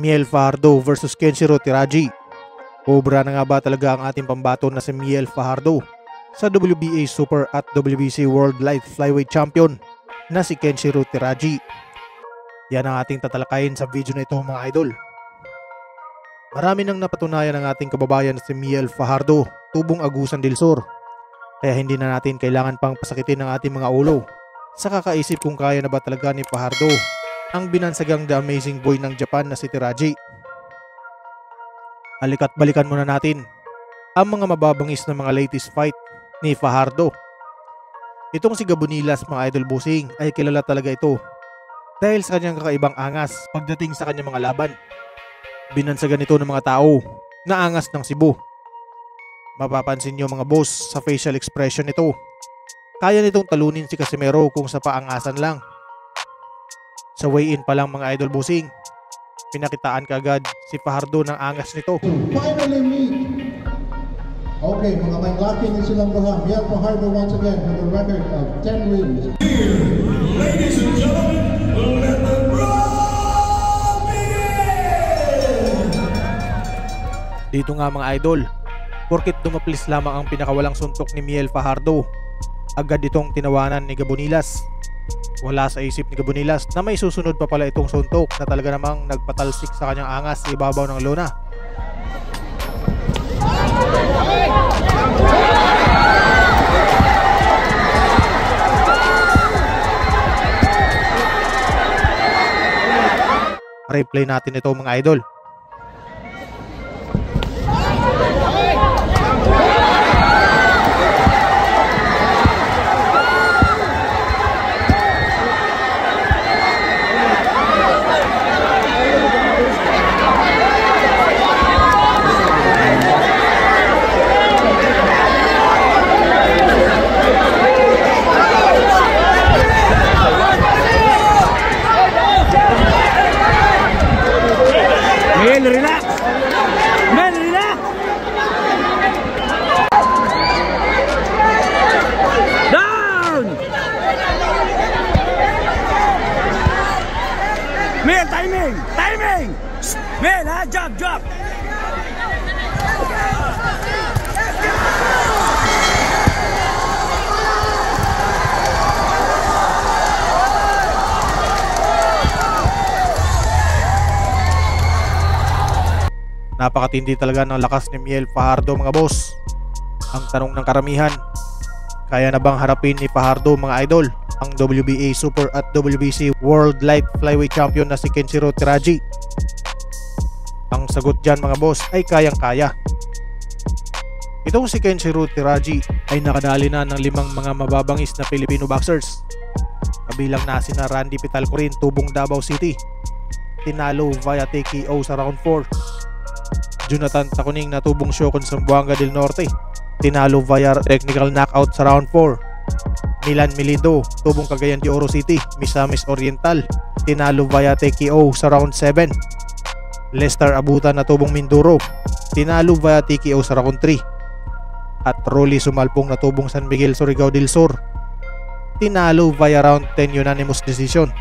Miel Fajardo versus Kenshiro Teraji. Obra na nga ba talaga ang ating pambato na si Miel Fajardo sa WBA Super at WBC World Life Flyweight Champion na si Kenshiro Teraji? Yan ang ating tatalakayin sa video na ito, mga idol. Marami nang napatunayan ng ating kababayan si Miel Fajardo, tubong Agusan del Sur. Kaya hindi na natin kailangan pang pasakitin ang ating mga ulo sa kakaisip kung kaya na ba talaga ni Fajardo ang binansagang The Amazing Boy ng Japan na si Teraji. Halika't balikan muna natin ang mga mababangis na mga latest fight ni Fajardo. Itong si Gabonillas, mga idol busing, ay kilala talaga ito dahil sa kanyang kakaibang angas pagdating sa kanyang mga laban. Binansagan ito ng mga tao na angas ng Cebu. Mapapansin nyo, mga boss, sa facial expression nito, kaya nitong talunin si Casimero kung sa paangasan lang. Sa weigh-in pa lang, mga idol busing, pinakitaan kaagad si Fajardo ng angas nito. Finally meet. Okay, mga manglaki na silang baham. Miel Fajardo once again with a record of 10 wins. Here, ladies and gentlemen, let the brawl begin! Dito nga, mga idol, porkit dumaplis lamang ang pinakawalang suntok ni Miel Fajardo, agad itong tinawanan ni Gabonillas. Wala sa isip ni Gabonillas na may susunod pa pala itong suntok na talaga namang nagpatalsik sa kanyang angas sa ibabaw ng lona. Replay natin ito, mga idol. Jump! Napakatindi talaga ng lakas ni Miel Fajardo, mga boss. Ang tanong ng karamihan, kaya na bang harapin ni Fajardo, mga idol, ang WBA Super at WBC World Light Flyweight Champion na si Kenshiro Teraji? Ang sagot dyan, mga boss, ay kayang-kaya. Itong si Kenshiro Teraji ay nakadali na ng 5 mga mababangis na Filipino boxers. Kabilang na sina Randy Pitalcorin, tubong Davao City. Tinalo via TKO sa round 4. Jonathan Taconing na tubong Siokon, Zamboanga del Norte. Tinalo via technical knockout sa round 4. Milan Milindo, tubong Cagayan de Oro City, Misamis Oriental. Tinalo via TKO sa round 7. Lester Abuta na tubong Mindoro, tinalo via TKO sa round 3. At Rolly Sumalpong na tubong San Miguel, Surigao del Sur, tinalo via round 10 unanimous decision.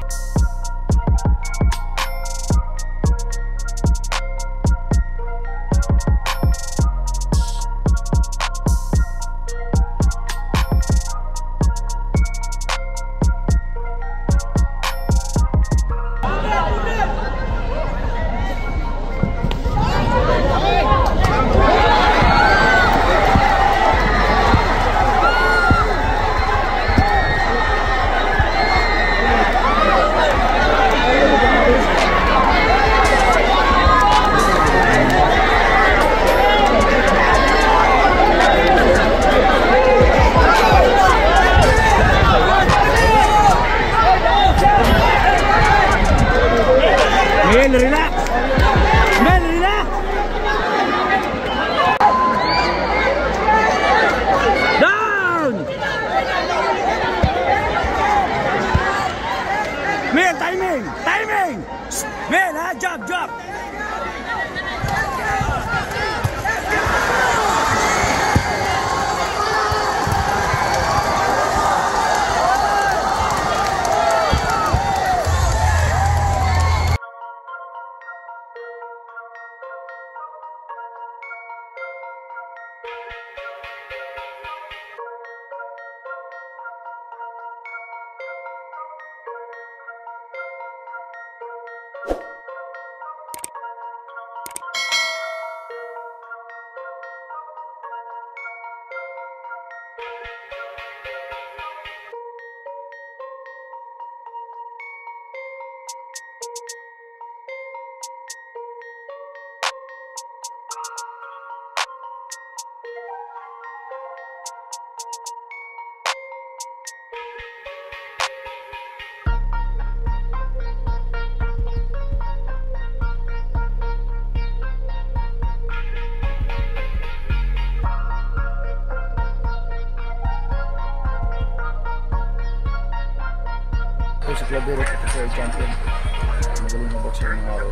Club World Champion. Magaling na boxer ng araw.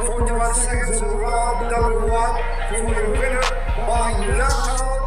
For the 1 second round, number 1, for the winner by knockout.